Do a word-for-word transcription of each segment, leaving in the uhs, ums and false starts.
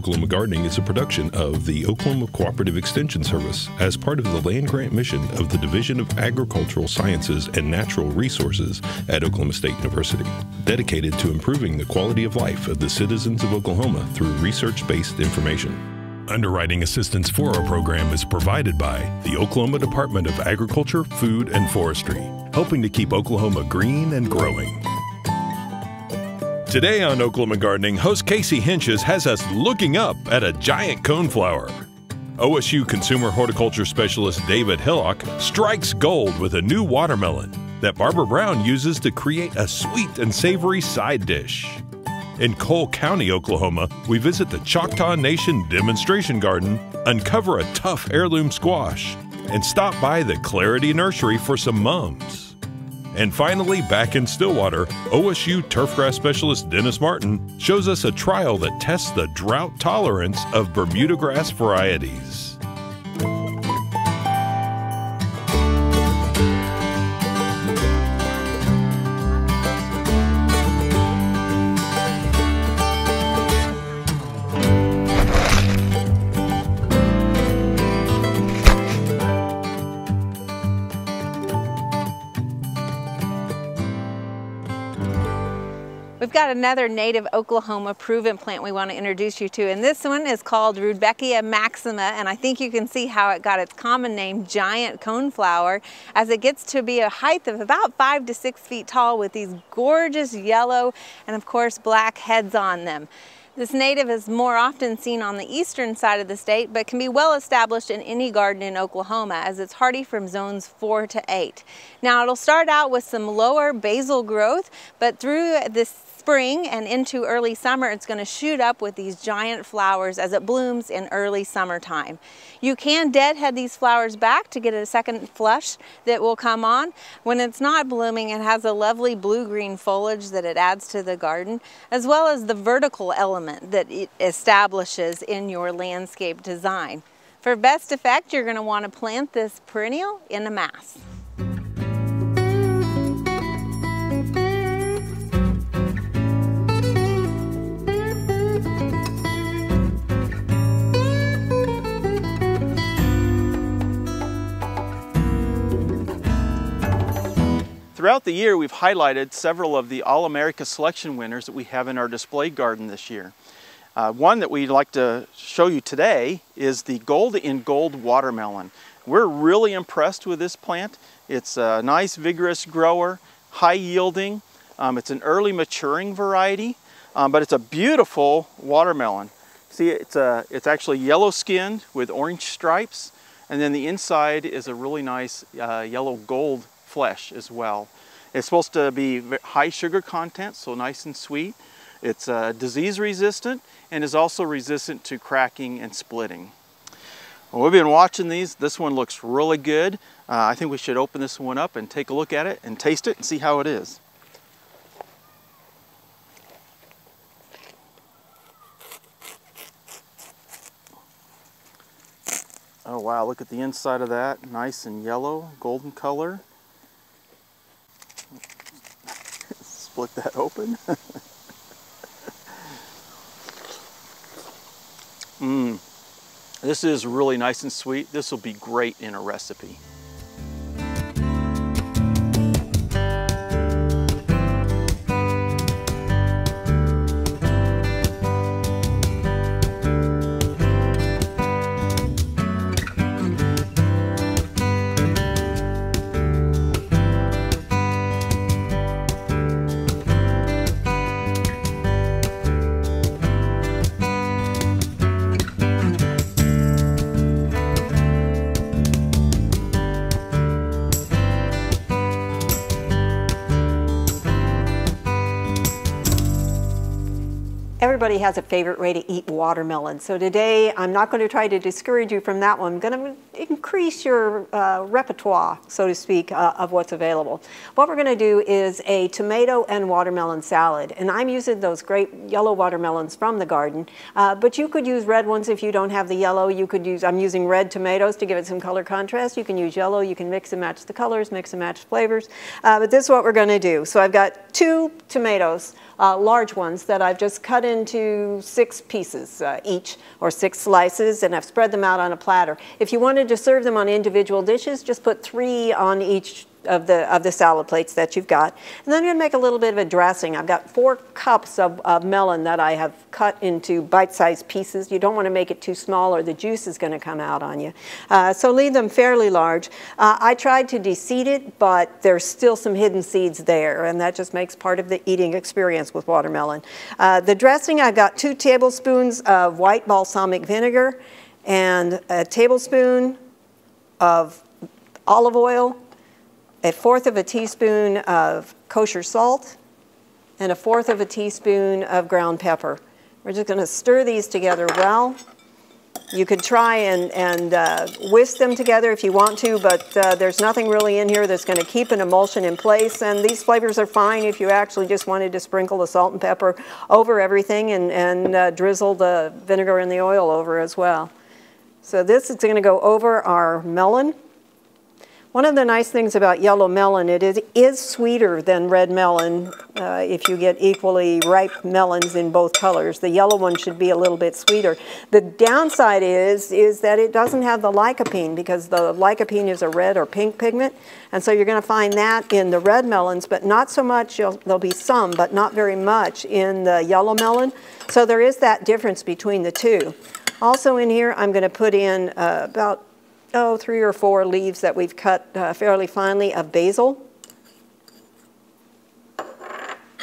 Oklahoma Gardening is a production of the Oklahoma Cooperative Extension Service as part of the land grant mission of the Division of Agricultural Sciences and Natural Resources at Oklahoma State University, dedicated to improving the quality of life of the citizens of Oklahoma through research-based information. Underwriting assistance for our program is provided by the Oklahoma Department of Agriculture, Food, and Forestry, helping to keep Oklahoma green and growing. Today on Oklahoma Gardening, host Casey Hentges has us looking up at a giant coneflower. O S U consumer horticulture specialist David Hillock strikes gold with a new watermelon that Barbara Brown uses to create a sweet and savory side dish. In Cole County, Oklahoma, we visit the Choctaw Nation Demonstration Garden, uncover a tough heirloom squash, and stop by the Clarita Nursery for some mums. And finally, back in Stillwater, O S U turfgrass specialist Dennis Martin shows us a trial that tests the drought tolerance of Bermuda grass varieties. We've got another native Oklahoma proven plant we want to introduce you to, and this one is called Rudbeckia maxima, and I think you can see how it got its common name, giant coneflower, as it gets to be a height of about five to six feet tall with these gorgeous yellow and of course black heads on them. This native is more often seen on the eastern side of the state, but can be well established in any garden in Oklahoma as it's hardy from zones four to eight. Now it'll start out with some lower basal growth, but through this spring and into early summer, it's going to shoot up with these giant flowers as it blooms in early summertime. You can deadhead these flowers back to get a second flush that will come on. When it's not blooming, it has a lovely blue-green foliage that it adds to the garden, as well as the vertical element that it establishes in your landscape design. For best effect, you're going to want to plant this perennial in a mass. Throughout the year, we've highlighted several of the All-America Selection winners that we have in our display garden this year. Uh, one that we'd like to show you today is the Gold in Gold Watermelon. We're really impressed with this plant. It's a nice, vigorous grower, high yielding. Um, it's an early maturing variety, um, but it's a beautiful watermelon. See, it's, a, it's actually yellow skinned with orange stripes, and then the inside is a really nice uh, yellow gold flesh as well. It's supposed to be high sugar content, so nice and sweet. It's uh, disease resistant and is also resistant to cracking and splitting. Well, we've been watching these. This one looks really good. Uh, I think we should open this one up and take a look at it and taste it and see how it is. Oh wow, look at the inside of that. Nice and yellow, golden color. Split that open. Mmm. This is really nice and sweet. This will be great in a recipe. Everybody has a favorite way to eat watermelon. So today, I'm not going to try to discourage you from that one. I'm going to increase your uh, repertoire, so to speak, uh, of what's available. What we're going to do is a tomato and watermelon salad. And I'm using those great yellow watermelons from the garden. Uh, but you could use red ones if you don't have the yellow. You could use, I'm using red tomatoes to give it some color contrast. You can use yellow. You can mix and match the colors, mix and match flavors. Uh, but this is what we're going to do. So I've got two tomatoes, uh, large ones, that I've just cut into into six pieces uh, each, or six slices, and I've spread them out on a platter. If you wanted to serve them on individual dishes, just put three on each of the, of the salad plates that you've got. And then I'm going to make a little bit of a dressing. I've got four cups of, of melon that I have cut into bite-sized pieces. You don't want to make it too small or the juice is going to come out on you. Uh, so leave them fairly large. Uh, I tried to de-seed it, but there's still some hidden seeds there, and that just makes part of the eating experience with watermelon. Uh, the dressing, I've got two tablespoons of white balsamic vinegar and a tablespoon of olive oil, a fourth of a teaspoon of kosher salt, and a fourth of a teaspoon of ground pepper. We're just gonna stir these together well. You could try and, and uh, whisk them together if you want to, but uh, there's nothing really in here that's gonna keep an emulsion in place, and these flavors are fine if you actually just wanted to sprinkle the salt and pepper over everything and, and uh, drizzle the vinegar and the oil over as well. So this is gonna go over our melon. One of the nice things about yellow melon, it is, is sweeter than red melon uh, if you get equally ripe melons in both colors. The yellow one should be a little bit sweeter. The downside is, is that it doesn't have the lycopene, because the lycopene is a red or pink pigment. And so you're going to find that in the red melons, but not so much. You'll, there'll be some, but not very much in the yellow melon. So there is that difference between the two. Also in here, I'm going to put in uh, about oh, three or four leaves that we've cut uh, fairly finely of basil.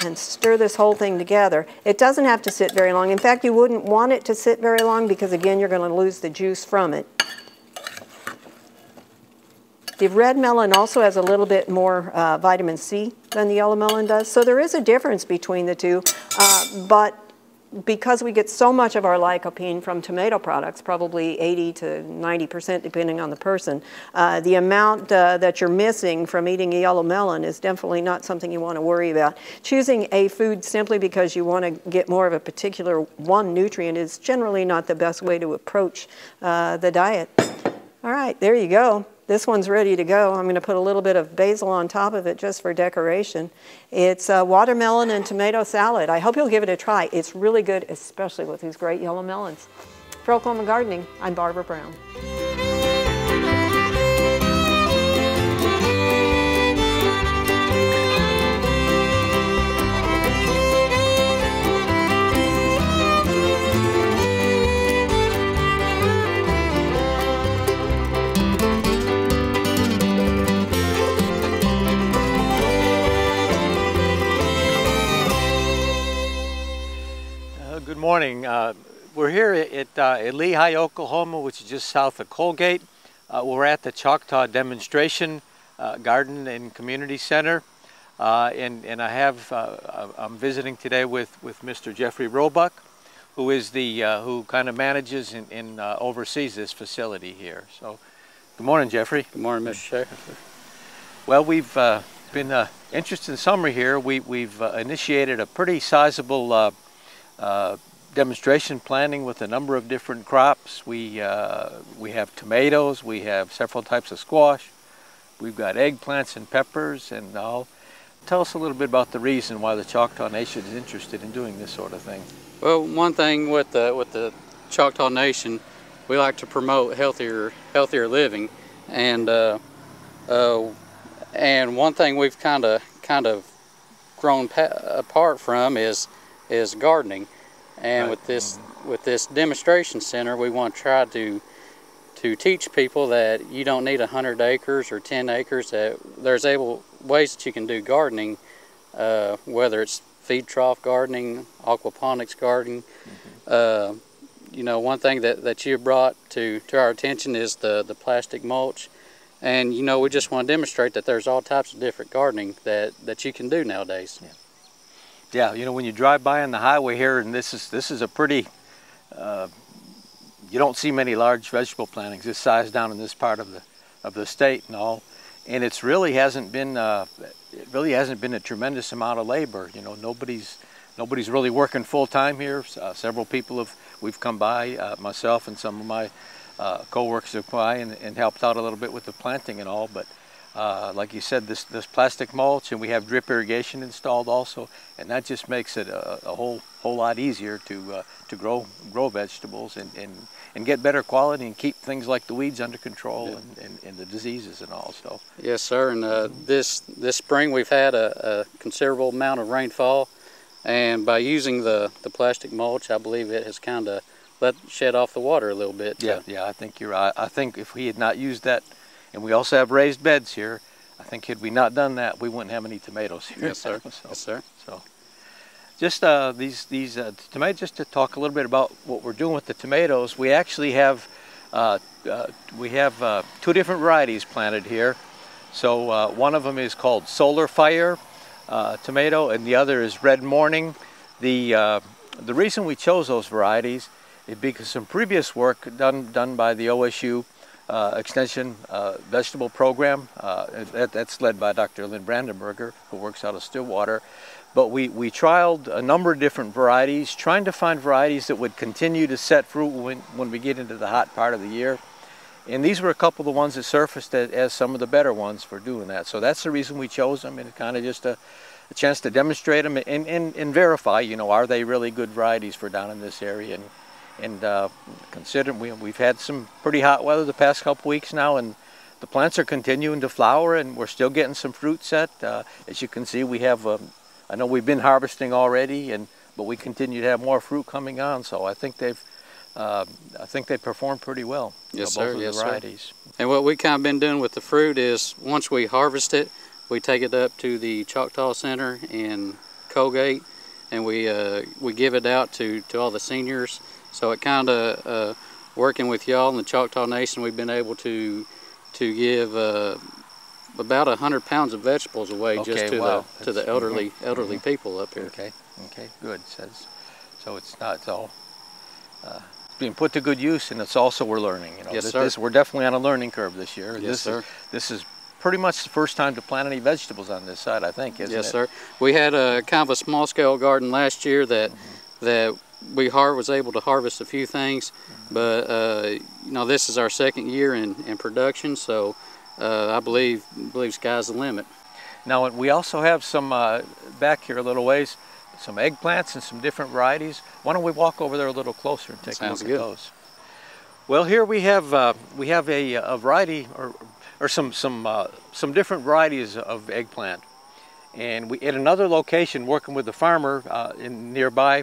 And stir this whole thing together. It doesn't have to sit very long. In fact, you wouldn't want it to sit very long, because again, you're going to lose the juice from it. The red melon also has a little bit more uh, vitamin C than the yellow melon does. So there is a difference between the two, uh, but because we get so much of our lycopene from tomato products, probably eighty to ninety percent depending on the person, uh, the amount uh, that you're missing from eating a yellow melon is definitely not something you want to worry about. Choosing a food simply because you want to get more of a particular one nutrient is generally not the best way to approach uh, the diet. All right, there you go. This one's ready to go. I'm going to put a little bit of basil on top of it just for decoration. It's a watermelon and tomato salad. I hope you'll give it a try. It's really good, especially with these great yellow melons. For Oklahoma Gardening, I'm Barbara Brown. Good morning. Uh, we're here at, uh, at Lehigh, Oklahoma, which is just south of Colgate. Uh, we're at the Choctaw Demonstration uh, Garden and Community Center, uh, and, and I have uh, I'm visiting today with, with Mister Jeffrey Roebuck, who is the uh, who kind of manages and, and uh, oversees this facility here. So, good morning, Jeffrey. Good morning, Mister Sheriff. Well, we've uh, been an interesting summer here. We we've uh, initiated a pretty sizable Uh, Uh, demonstration planting with a number of different crops. We, uh, we have tomatoes, we have several types of squash, we've got eggplants and peppers and all. Tell us a little bit about the reason why the Choctaw Nation is interested in doing this sort of thing. Well, one thing with the, with the Choctaw Nation, we like to promote healthier, healthier living, and, uh, uh, and one thing we've kind of kind of grown pa apart from is is gardening, and right. with this with this demonstration center, we want to try to to teach people that you don't need a hundred acres or ten acres. That there's able ways that you can do gardening, uh, whether it's feed trough gardening, aquaponics gardening. Mm-hmm. uh, you know, one thing that that you brought to to our attention is the the plastic mulch, and you know we just want to demonstrate that there's all types of different gardening that that you can do nowadays. Yeah. Yeah, you know, when you drive by on the highway here, and this is this is a pretty, uh, you don't see many large vegetable plantings this size down in this part of the of the state and all, and it's really hasn't been uh, it really hasn't been a tremendous amount of labor. You know, nobody's nobody's really working full time here. Uh, several people have we've come by, uh, myself and some of my uh, co-workers have come by and, and helped out a little bit with the planting and all, but uh, like you said, this, this plastic mulch, and we have drip irrigation installed also, and that just makes it a, a whole whole lot easier to uh, to grow grow vegetables and, and and get better quality and keep things like the weeds under control and, and, and the diseases and all. So yes, sir. And uh, this this spring we've had a, a considerable amount of rainfall, and by using the the plastic mulch, I believe it has kind of let shed off the water a little bit. Yeah, so. yeah. I think you're right. I think if we had not used that, and we also have raised beds here, I think had we not done that, we wouldn't have any tomatoes here. Yes, sir. so, yes, sir. So, just uh, these these uh, tomatoes. Just to talk a little bit about what we're doing with the tomatoes, we actually have uh, uh, we have uh, two different varieties planted here. So uh, one of them is called Solar Fire uh, tomato, and the other is Red Morning. The uh, the reason we chose those varieties. It because some previous work done done by the O S U uh, Extension uh, Vegetable Program, uh, that, that's led by Doctor Lynn Brandenberger, who works out of Stillwater. But we, we trialed a number of different varieties, trying to find varieties that would continue to set fruit when, when we get into the hot part of the year. And these were a couple of the ones that surfaced as, as some of the better ones for doing that. So that's the reason we chose them, and kind of just a, a chance to demonstrate them and, and, and verify, you know, are they really good varieties for down in this area. And, And uh, considering we, we've had some pretty hot weather the past couple weeks now, and the plants are continuing to flower, and we're still getting some fruit set. Uh, as you can see, we have, um, I know we've been harvesting already, and but we continue to have more fruit coming on. So I think they've, uh, I think they performed pretty well. Yes, sir. Both of the varieties. And what we kind of been doing with the fruit is once we harvest it, we take it up to the Choctaw Center in Colgate, and we uh, we give it out to to all the seniors. So it kind of, uh, working with y'all in the Choctaw Nation, we've been able to to give uh, about one hundred pounds of vegetables away okay, just to, wow. the, to the elderly mm-hmm. elderly mm-hmm. people up here. Okay, okay, good. So, so it's not it's all uh, being put to good use, and it's also we're learning. You know, yes, this, sir. This, we're definitely on a learning curve this year. Yes, this sir. Is, this is pretty much the first time to plant any vegetables on this side, I think, isn't yes, it? Yes, sir. We had a kind of a small-scale garden last year that mm-hmm. that. We har was able to harvest a few things, but uh, you know, this is our second year in, in production, so uh, I believe believe sky's the limit. Now we also have some uh, back here a little ways, some eggplants and some different varieties. Why don't we walk over there a little closer and take a look at those? Well, here we have uh, we have a, a variety or or some some uh, some different varieties of eggplant, and we at another location working with the farmer uh, in nearby.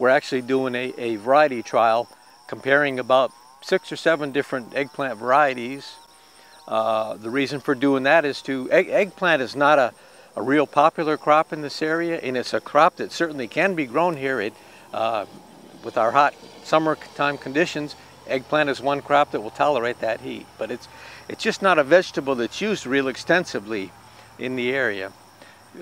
We're actually doing a, a variety trial, comparing about six or seven different eggplant varieties. Uh, the reason for doing that is to, egg, eggplant is not a, a real popular crop in this area, and it's a crop that certainly can be grown here. It, uh, with our hot summertime conditions, eggplant is one crop that will tolerate that heat, but it's, it's just not a vegetable that's used real extensively in the area.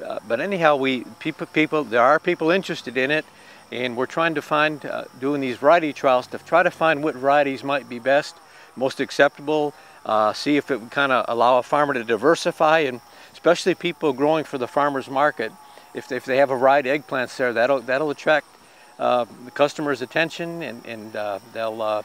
Uh, but anyhow, we, people, people, there are people interested in it, and we're trying to find, uh, doing these variety trials to try to find what varieties might be best, most acceptable, uh, see if it would kind of allow a farmer to diversify, and especially people growing for the farmer's market. If they, if they have a variety of eggplants there, that'll, that'll attract uh, the customer's attention, and, and uh, they'll, uh,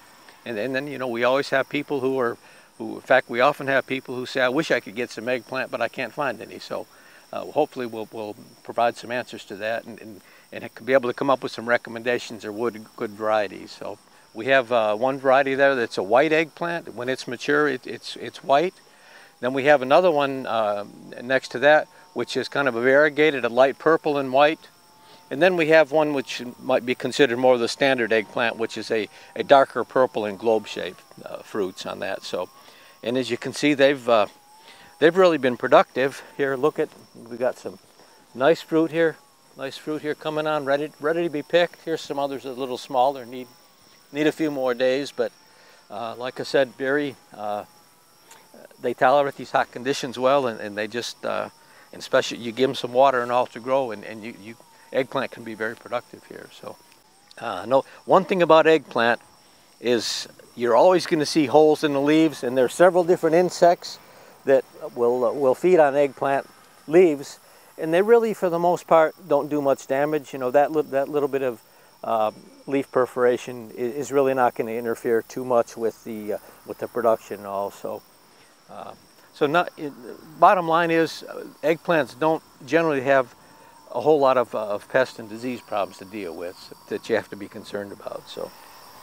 and, and then, you know, we always have people who are, who, in fact, we often have people who say, I wish I could get some eggplant, but I can't find any. So uh, hopefully we'll, we'll provide some answers to that, and, and and it could be able to come up with some recommendations or wood, good varieties. So we have uh, one variety there that's a white eggplant. When it's mature, it, it's, it's white. Then we have another one uh, next to that, which is kind of a variegated, a light purple and white. And then we have one which might be considered more of the standard eggplant, which is a, a darker purple and globe-shaped uh, fruits on that. So, and as you can see, they've, uh, they've really been productive. Here, look at, we got some nice fruit here. Nice fruit here coming on, ready, ready to be picked. Here's some others that are a little smaller, need, need a few more days, but uh, like I said, very, uh, they tolerate these hot conditions well, and, and they just, uh, and especially you give them some water and all to grow, and, and you, you, eggplant can be very productive here. So, uh, no, one thing about eggplant is you're always going to see holes in the leaves, and there are several different insects that will, uh, will feed on eggplant leaves. And they really, for the most part, don't do much damage. You know, that, li that little bit of uh, leaf perforation is, is really not going to interfere too much with the, uh, with the production also. Uh, So not, it, bottom line is uh, eggplants don't generally have a whole lot of, uh, of pest and disease problems to deal with that you have to be concerned about. So,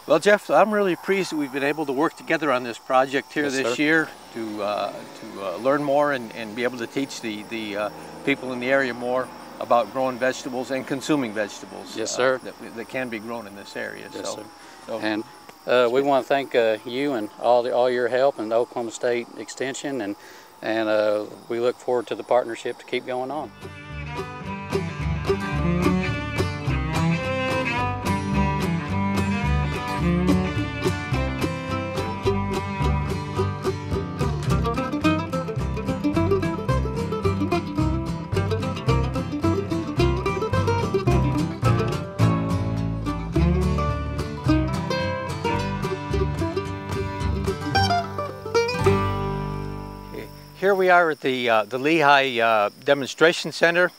well, Jeff, I'm really pleased that we've been able to work together on this project here yes, this sir. year to, uh, to uh, learn more and, and be able to teach the, the uh, people in the area more about growing vegetables and consuming vegetables yes, uh, sir. That, that can be grown in this area. Yes, so, sir. So. And uh, we want to thank uh, you and all, the, all your help and the Oklahoma State Extension, and, and uh, we look forward to the partnership to keep going on. Here we are at the, uh, the Lehigh uh, Demonstration Center,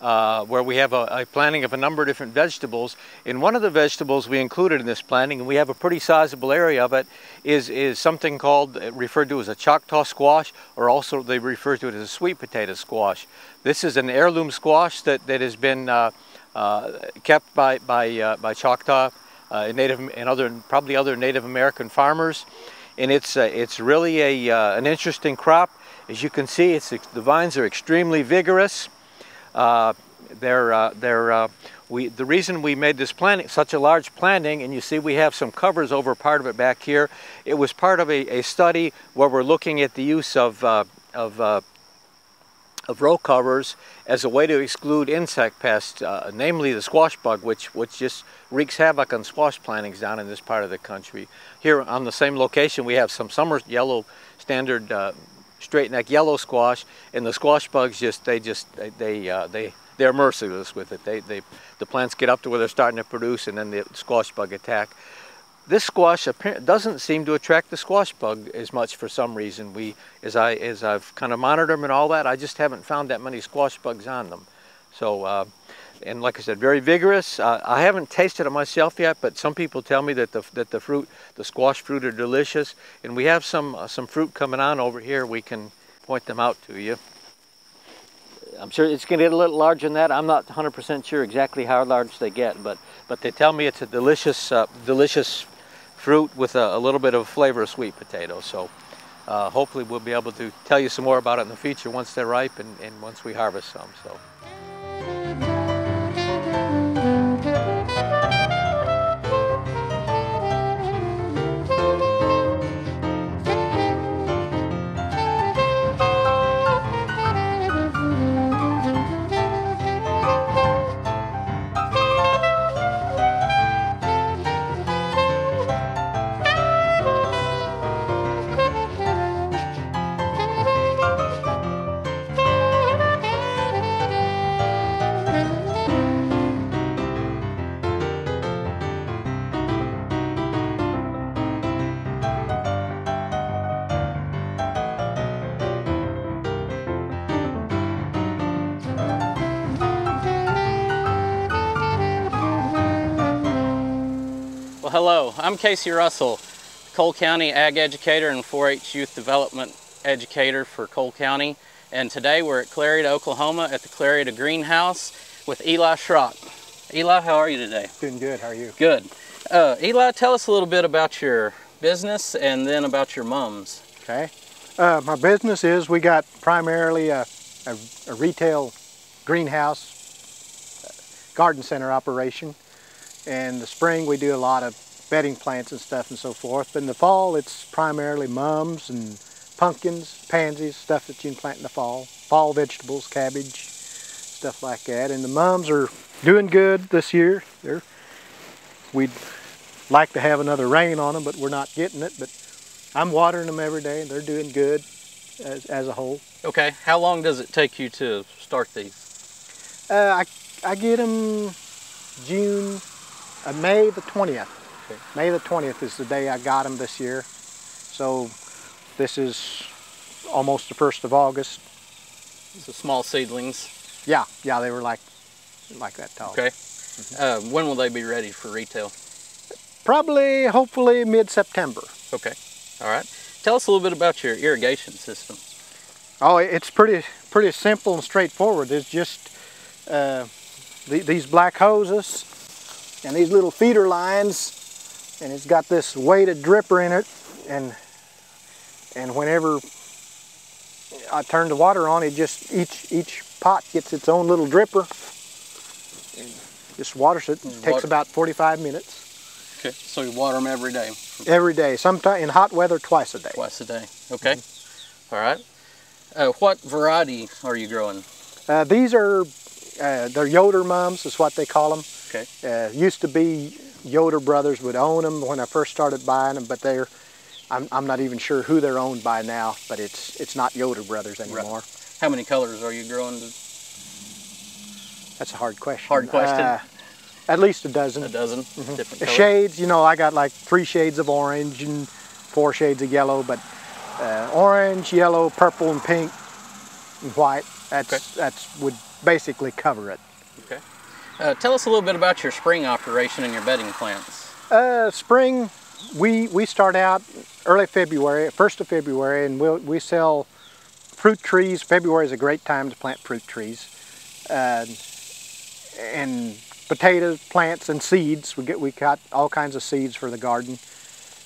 uh, where we have a, a planting of a number of different vegetables. And one of the vegetables we included in this planting, and we have a pretty sizable area of it, is, is something called, referred to as a Choctaw squash, or also they refer to it as a sweet potato squash. This is an heirloom squash that, that has been uh, uh, kept by, by, uh, by Choctaw uh, Native and other, probably other Native American farmers. And it's, uh, it's really a, uh, an interesting crop. As you can see, it's, the vines are extremely vigorous. Uh, they're, uh, they're, uh, we, the reason we made this planting, such a large planting, and you see we have some covers over part of it back here, it was part of a, a study where we're looking at the use of, uh, of, uh, of row covers as a way to exclude insect pests, uh, namely the squash bug, which, which just wreaks havoc on squash plantings down in this part of the country. Here on the same location, we have some summer yellow standard uh, straight neck yellow squash, and the squash bugs just they just they they, uh, they they're merciless with it. They they the plants get up to where they're starting to produce, and then the squash bug attack. This squash doesn't seem to attract the squash bug as much for some reason. We as I as I've kind of monitored them and all that, I just haven't found that many squash bugs on them. So uh, and like I said, very vigorous. Uh, I haven't tasted it myself yet, but some people tell me that the that the fruit, the squash fruit, are delicious. And we have some uh, some fruit coming on over here. We can point them out to you. I'm sure it's going to get a little larger than that. I'm not one hundred percent sure exactly how large they get, but but they tell me it's a delicious uh, delicious fruit with a, a little bit of flavor of sweet potato. So uh, hopefully we'll be able to tell you some more about it in the future once they're ripe and, and once we harvest some. So. Hello, I'm Casey Russell, Cole County Ag Educator and four H Youth Development Educator for Cole County. And today we're at Clarita, Oklahoma at the Clarita Greenhouse with Eli Schrock. Eli, how are you today? Doing good, how are you? Good. Uh, Eli, tell us a little bit about your business and then about your mums. Okay. Uh, my business is, we got primarily a, a, a retail greenhouse garden center operation. In the spring we do a lot of bedding plants and stuff and so forth. But in the fall, it's primarily mums and pumpkins, pansies, stuff that you can plant in the fall. Fall vegetables, cabbage, stuff like that. And the mums are doing good this year. They're, we'd like to have another rain on them, but we're not getting it. But I'm watering them every day, and they're doing good as, as a whole. Okay, how long does it take you to start these? Uh, I, I get them June, uh, May the twentieth. May the twentieth is the day I got them this year. So this is almost the first of August. So small seedlings? Yeah, yeah, they were like like that tall. Okay. Mm-hmm. uh, when will they be ready for retail? Probably, hopefully mid-September. Okay, all right. Tell us a little bit about your irrigation system. Oh, it's pretty pretty simple and straightforward. It's just uh, the, these black hoses and these little feeder lines, and it's got this weighted dripper in it, and and whenever I turn the water on, it just each each pot gets its own little dripper and just waters it. It takes about forty-five minutes. Okay, so you water them every day? Every day, sometimes in hot weather, twice a day. Twice a day, okay. Mm-hmm. All right. Uh, what variety are you growing? Uh, these are, uh, they're Yoder mums is what they call them. Okay. Uh, used to be Yoder Brothers would own them when I first started buying them, but they're, I'm, I'm not even sure who they're owned by now, but it's it's not Yoder Brothers anymore. Right. How many colors are you growing? That's a hard question. Hard question? Uh, At least a dozen. A dozen mm-hmm. different colors. Shades, you know, I got like three shades of orange and four shades of yellow, but uh, orange, yellow, purple, and pink, and white. That's okay. That's would basically cover it. Okay. Uh, tell us a little bit about your spring operation and your bedding plants. Uh, spring, we we start out early February, first of February, and we we'll, we sell fruit trees. February is a great time to plant fruit trees, uh, and potatoes, plants, and seeds. We get we got all kinds of seeds for the garden,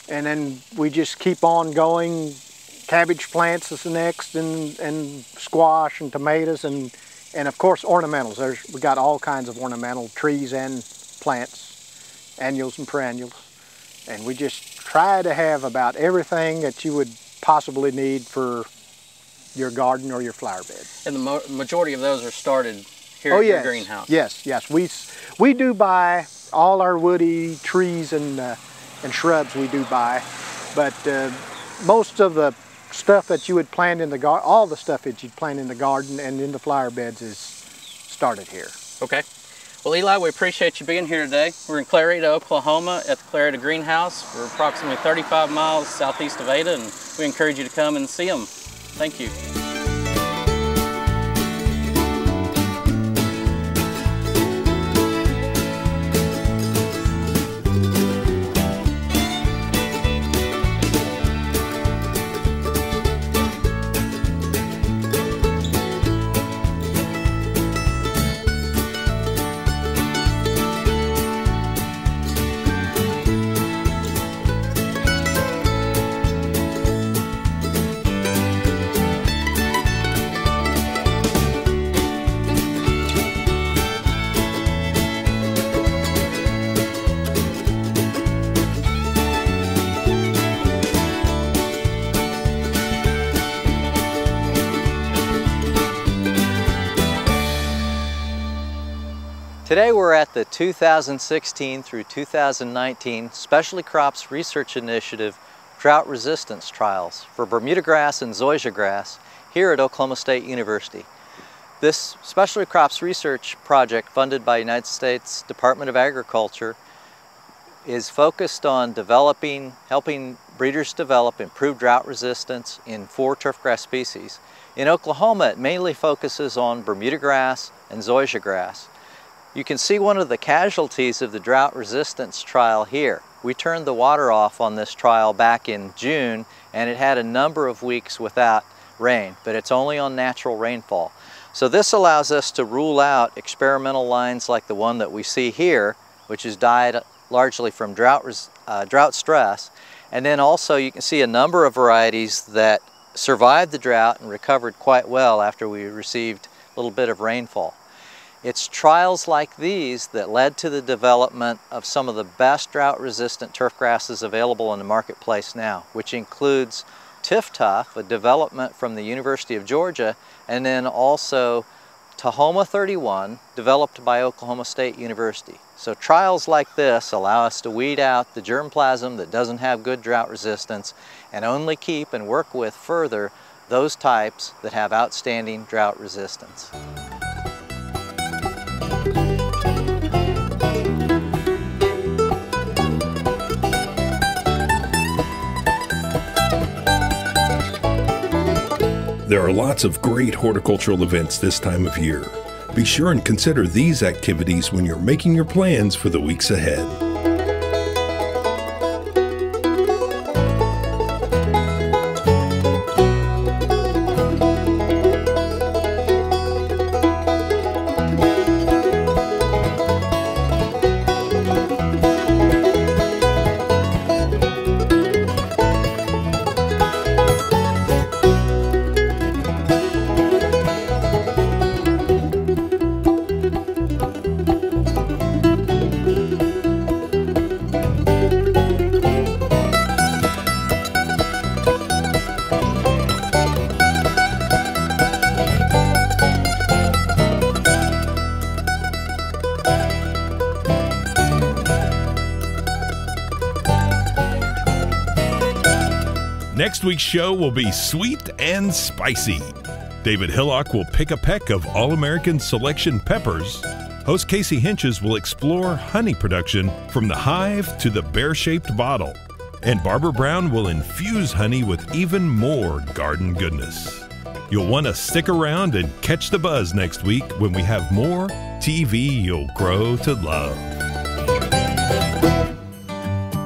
and then we just keep on going. Cabbage plants is the next, and and squash and tomatoes, and and of course ornamentals. There's we got all kinds of ornamental trees and plants, annuals and perennials, and we just try to have about everything that you would possibly need for your garden or your flower bed. And the mo majority of those are started here oh, at yes. your greenhouse. Yes, yes. We we do buy all our woody trees and uh, and shrubs. We do buy, but uh, most of the stuff that you would plant in the garden, all the stuff that you'd plant in the garden and in the flower beds, is started here. Okay. Well, Eli, we appreciate you being here today. We're in Clarita, Oklahoma, at the Clarita Greenhouse. We're approximately thirty-five miles southeast of Ada, and we encourage you to come and see them. Thank you. Today we're at the two thousand sixteen through two thousand nineteen Specialty Crops Research Initiative Drought Resistance Trials for Bermuda grass and zoysia grass here at Oklahoma State University. This Specialty Crops Research project, funded by the United States Department of Agriculture, is focused on developing, helping breeders develop improved drought resistance in four turfgrass species. In Oklahoma, it mainly focuses on Bermuda grass and zoysia grass. You can see one of the casualties of the drought resistance trial here. We turned the water off on this trial back in June, and it had a number of weeks without rain, but it's only on natural rainfall. So this allows us to rule out experimental lines like the one that we see here, which is died largely from drought, uh, drought stress. And then also you can see a number of varieties that survived the drought and recovered quite well after we received a little bit of rainfall. It's trials like these that led to the development of some of the best drought-resistant turf grasses available in the marketplace now, which includes TifTuf, a development from the University of Georgia, and then also Tahoma thirty-one, developed by Oklahoma State University. So trials like this allow us to weed out the germplasm that doesn't have good drought resistance and only keep and work with further those types that have outstanding drought resistance. There are lots of great horticultural events this time of year. Be sure and consider these activities when you're making your plans for the weeks ahead. Next week's show will be sweet and spicy. David Hillock will pick a peck of All-American selection peppers. Host Casey Hentges will explore honey production from the hive to the pear-shaped bottle. And Barbara Brown will infuse honey with even more garden goodness. You'll want to stick around and catch the buzz next week when we have more T V you'll grow to love.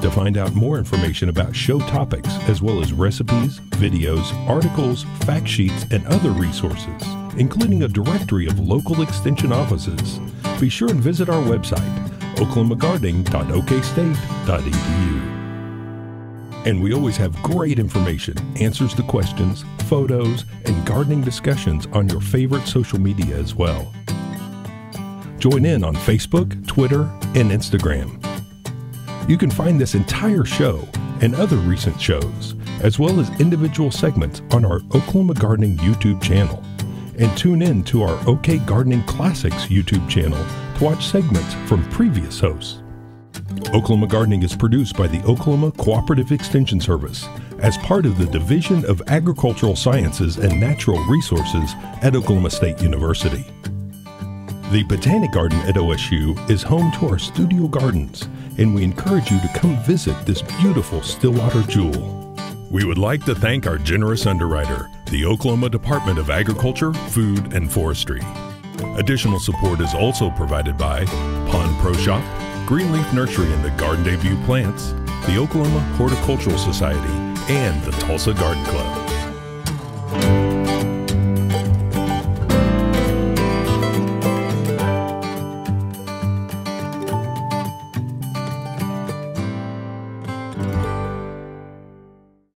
To find out more information about show topics, as well as recipes, videos, articles, fact sheets, and other resources, including a directory of local extension offices, be sure and visit our website, oklahoma gardening dot o k state dot e d u. And we always have great information, answers to questions, photos, and gardening discussions on your favorite social media as well. Join in on Facebook, Twitter, and Instagram. You can find this entire show and other recent shows, as well as individual segments on our Oklahoma Gardening YouTube channel. And tune in to our OK Gardening Classics YouTube channel to watch segments from previous hosts. Oklahoma Gardening is produced by the Oklahoma Cooperative Extension Service as part of the Division of Agricultural Sciences and Natural Resources at Oklahoma State University. The Botanic Garden at O S U is home to our studio gardens, and we encourage you to come visit this beautiful Stillwater jewel. We would like to thank our generous underwriter, the Oklahoma Department of Agriculture, Food, and Forestry. Additional support is also provided by Pond Pro Shop, Greenleaf Nursery and the Garden Debut Plants, the Oklahoma Horticultural Society, and the Tulsa Garden Club.